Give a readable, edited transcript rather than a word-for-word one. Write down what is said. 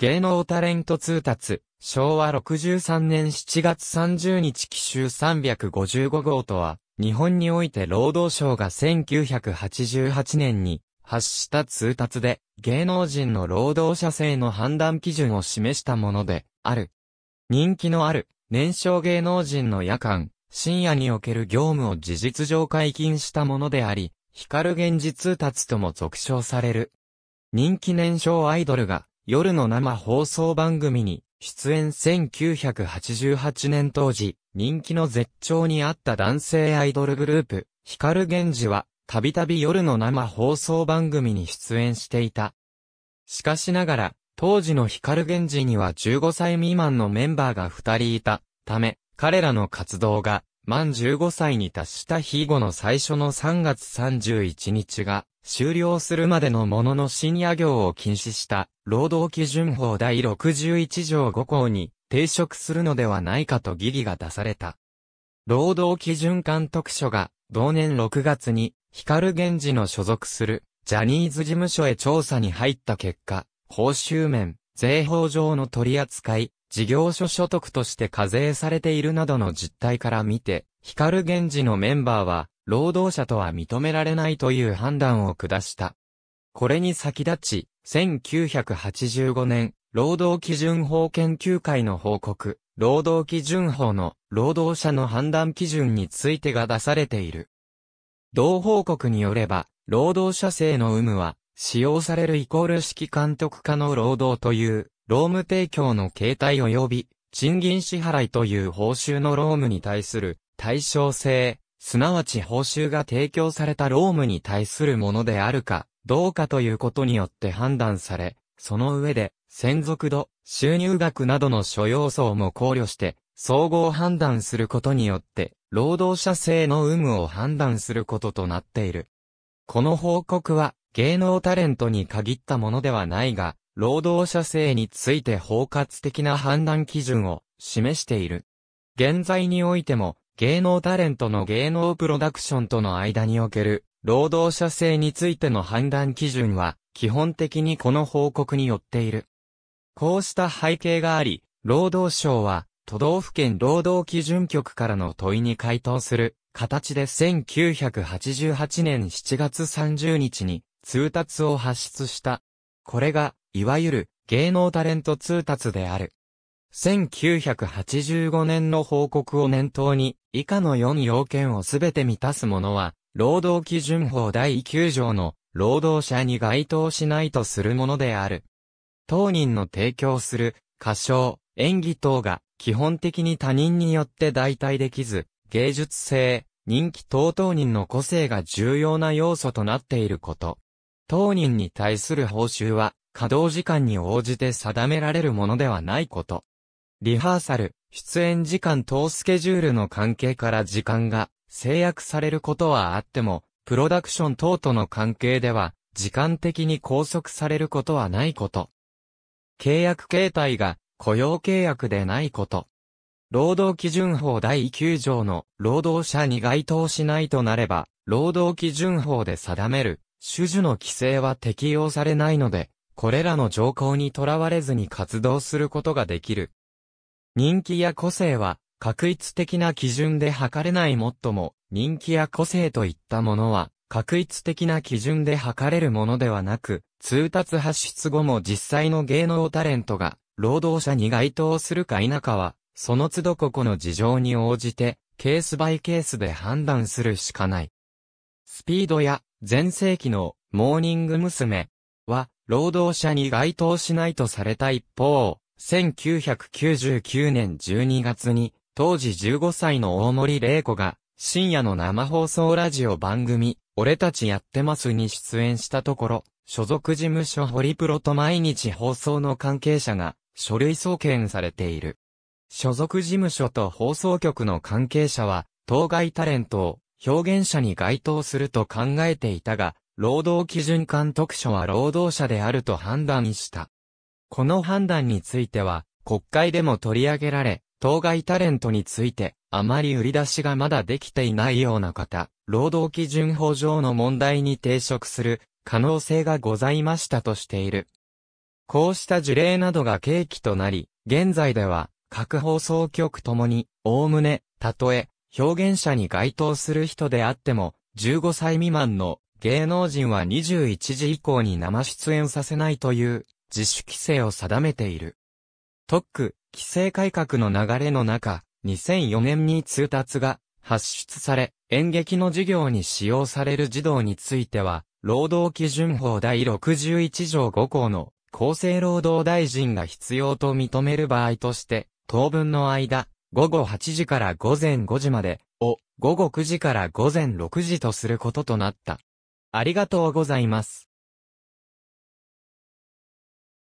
芸能タレント通達、昭和63年7月30日紀州355号とは、日本において労働省が1988年に発した通達で、芸能人の労働者性の判断基準を示したものである。人気のある年少芸能人の夜間、深夜における業務を事実上解禁したものであり、光源氏通達とも俗称される。人気年少アイドルが夜の生放送番組に出演。1988年当時、人気の絶頂にあった男性アイドルグループ、光源氏は、たびたび夜の生放送番組に出演していた。しかしながら、当時の光源氏には15歳未満のメンバーが2人いたため、彼らの活動が満15歳に達した日後の最初の3月31日が終了するまでのものの深夜業を禁止した労働基準法第61条5項に抵触するのではないかと疑義が出された。労働基準監督署が同年6月に光源氏の所属するジャニーズ事務所へ調査に入った結果、報酬面、税法上の取り扱い、事業所所得として課税されているなどの実態から見て、光源氏のメンバーは、労働者とは認められないという判断を下した。これに先立ち、1985年、労働基準法研究会の報告、労働基準法の労働者の判断基準についてが出されている。同報告によれば、労働者性の有無は、使用されるイコール指揮監督下の労働という、労務提供の形態及び、賃金支払いという報酬の労務に対する対象性、すなわち報酬が提供された労務に対するものであるか、どうかということによって判断され、その上で、専属度、収入額などの諸要素も考慮して、総合判断することによって、労働者性の有無を判断することとなっている。この報告は、芸能タレントに限ったものではないが、労働者性について包括的な判断基準を示している。現在においても、芸能タレントの芸能プロダクションとの間における、労働者性についての判断基準は、基本的にこの報告によっている。こうした背景があり、労働省は、都道府県労働基準局からの問いに回答する形で1988年7月30日に、通達を発出した。これが、いわゆる、芸能タレント通達である。1985年の報告を念頭に、以下の4要件をすべて満たす者は、労働基準法第9条の、労働者に該当しないとするものである。当人の提供する、歌唱、演技等が、基本的に他人によって代替できず、芸術性、人気等当人の個性が重要な要素となっていること。当人に対する報酬は、稼働時間に応じて定められるものではないこと。リハーサル、出演時間等スケジュールの関係から時間が制約されることはあっても、プロダクション等との関係では、時間的に拘束されることはないこと。契約形態が雇用契約でないこと。労働基準法第9条の労働者に該当しないとなれば、労働基準法で定める。種々の規制は適用されないので、これらの条項にとらわれずに活動することができる。人気や個性は、画一的な基準で測れないもっとも、人気や個性といったものは、画一的な基準で測れるものではなく、通達発出後も実際の芸能タレントが、労働者に該当するか否かは、その都度個々の事情に応じて、ケースバイケースで判断するしかない。スピードや、全盛期のモーニング娘。は労働者に該当しないとされた一方、1999年12月に当時15歳の大森玲子が深夜の生放送ラジオ番組俺たちやってますに出演したところ、所属事務所ホリプロと毎日放送の関係者が書類送検されている。所属事務所と放送局の関係者は当該タレントを表現者に該当すると考えていたが、労働基準監督署は労働者であると判断した。この判断については、国会でも取り上げられ、当該タレントについて、あまり売り出しがまだできていないような方、労働基準法上の問題に抵触する可能性がございましたとしている。こうした事例などが契機となり、現在では、各放送局ともに、おおむね、たとえ、表現者に該当する人であっても、15歳未満の芸能人は21時以降に生出演させないという自主規制を定めている。特区規制改革の流れの中、2004年に通達が発出され、演劇の授業に使用される児童については、労働基準法第61条5項の厚生労働大臣が必要と認める場合として、当分の間、午後8時から午前5時までを午後9時から午前6時とすることとなった。ありがとうございます。